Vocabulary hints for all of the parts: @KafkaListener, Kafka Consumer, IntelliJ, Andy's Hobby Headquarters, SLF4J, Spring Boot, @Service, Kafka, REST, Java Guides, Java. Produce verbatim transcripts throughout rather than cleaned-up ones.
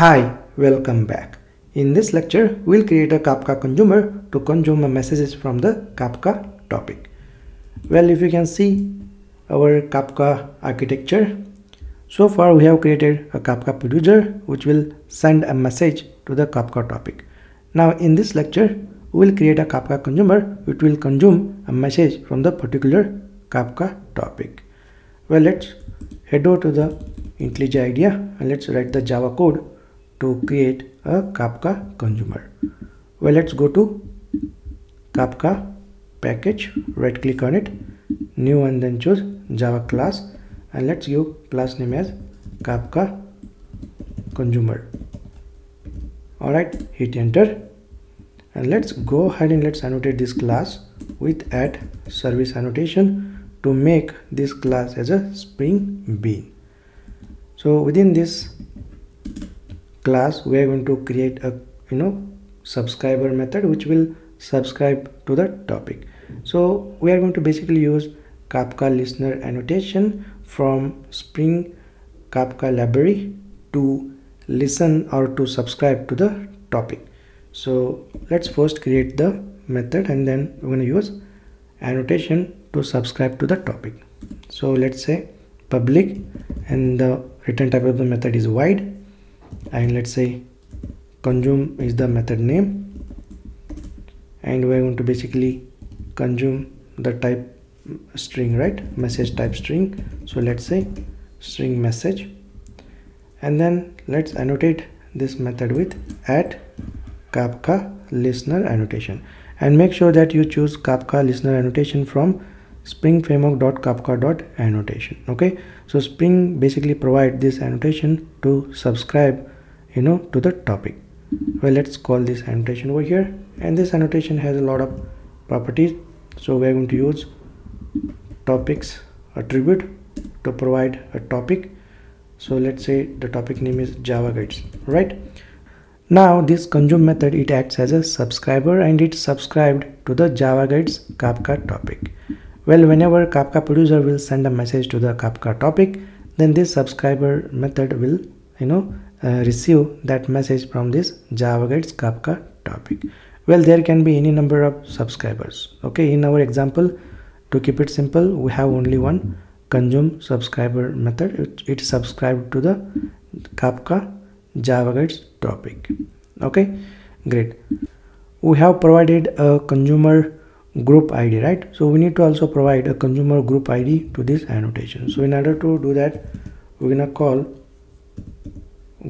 Hi, welcome back. In this lecture, we'll create a Kafka consumer to consume messages from the Kafka topic. Well, if you can see our Kafka architecture, so far we have created a Kafka producer which will send a message to the Kafka topic. Now in this lecture, we will create a Kafka consumer which will consume a message from the particular Kafka topic. Well, let's head over to the IntelliJ idea and let's write the Java code to create a Kafka consumer. Well, let's go to Kafka package, right click on it, new, and then choose Java class, and let's give class name as Kafka consumer. Alright, hit enter, and let's go ahead and let's annotate this class with at service annotation to make this class as a Spring Bean. So within this class we are going to create a you know subscriber method which will subscribe to the topic. So we are going to basically use Kafka listener annotation from Spring Kafka library to listen or to subscribe to the topic. So let's first create the method and then we're going to use annotation to subscribe to the topic. So let's say public, and the return type of the method is void, and let's say consume is the method name, and we're going to basically consume the type string, right, message type string. So let's say string message, and then let's annotate this method with at Kafka listener annotation, and make sure that you choose Kafka listener annotation from spring framework dot kafka dot annotation. Okay, so Spring basically provide this annotation to subscribe you know to the topic. Well, let's call this annotation over here, and this annotation has a lot of properties, so we're going to use topics attribute to provide a topic. So let's say the topic name is Java Guides, right? Now this consume method, it acts as a subscriber and it subscribed to the Java Guides Kafka topic. Well, whenever Kafka producer will send a message to the Kafka topic, then this subscriber method will you know uh, receive that message from this Java Guides Kafka topic. Well, there can be any number of subscribers. Okay, in our example, to keep it simple, we have only one consume subscriber method. It, it subscribed to the Kafka Java Guides topic. Okay, great. We have provided a consumer group I D, right? So we need to also provide a consumer group I D to this annotation. So in order to do that, we're gonna call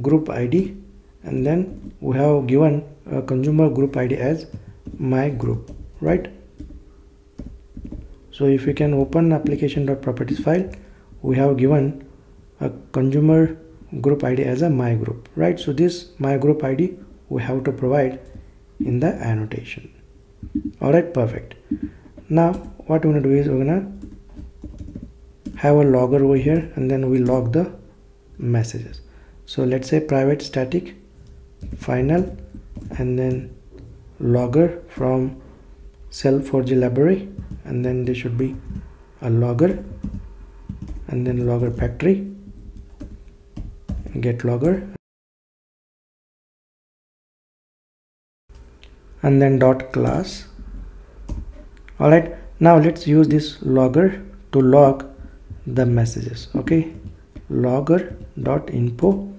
group I D, and then we have given a consumer group I D as my group, right? So if you can open application.properties file, we have given a consumer group I D as a my group, right? So this my group I D we have to provide in the annotation. Alright, perfect. Now what we're gonna do is we're gonna have a logger over here, and then we log the messages. So let's say private static final, and then logger from S L F four J library, and then there should be a logger, and then logger factory, get logger, and then dot class. Alright, now let's use this logger to log the messages. Okay, logger dot info,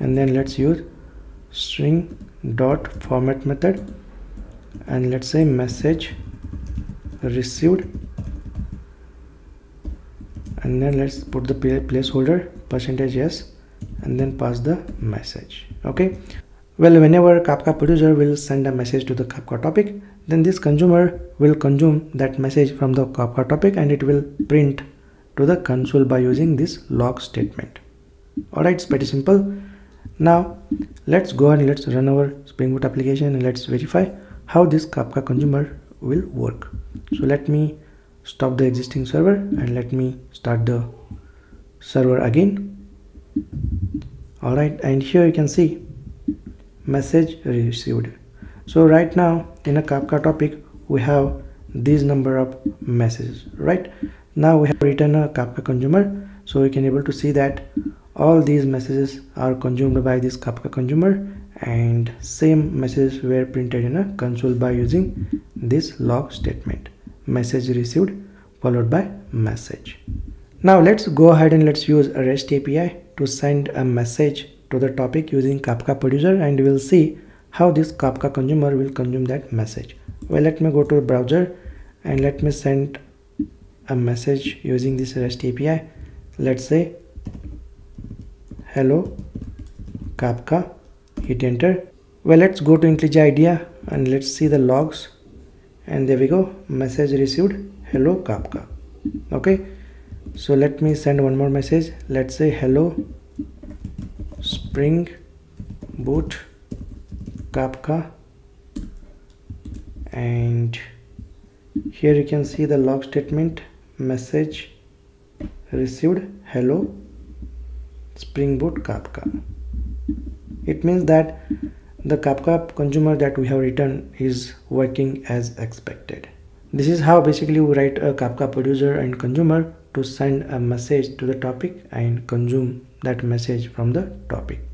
and then let's use string dot format method, and let's say message received, and then let's put the placeholder percentage yes, and then pass the message. Okay, well, whenever Kafka producer will send a message to the Kafka topic, then this consumer will consume that message from the Kafka topic, and it will print to the console by using this log statement. Alright, it's pretty simple. Now let's go and let's run our Spring Boot application and let's verify how this Kafka consumer will work. So let me stop the existing server and let me start the server again. Alright, and here you can see message received. So right now in a Kafka topic we have these number of messages, right? Now we have written a Kafka consumer, so we can able to see that all these messages are consumed by this Kafka consumer, and same messages were printed in a console by using this log statement: message received followed by message. Now let's go ahead and let's use a REST A P I to send a message to the topic using Kafka producer, and we'll see how this Kafka consumer will consume that message. Well, let me go to the browser and let me send a message using this REST A P I. Let's say hello Kafka, hit enter. Well, let's go to IntelliJ IDEA and let's see the logs, and there we go, message received, hello Kafka. Okay, so let me send one more message. Let's say hello Spring Boot Kafka, and here you can see the log statement: message received, hello Spring Boot Kafka. It means that the Kafka consumer that we have written is working as expected. This is how basically we write a Kafka producer and consumer to send a message to the topic and consume that message from the topic.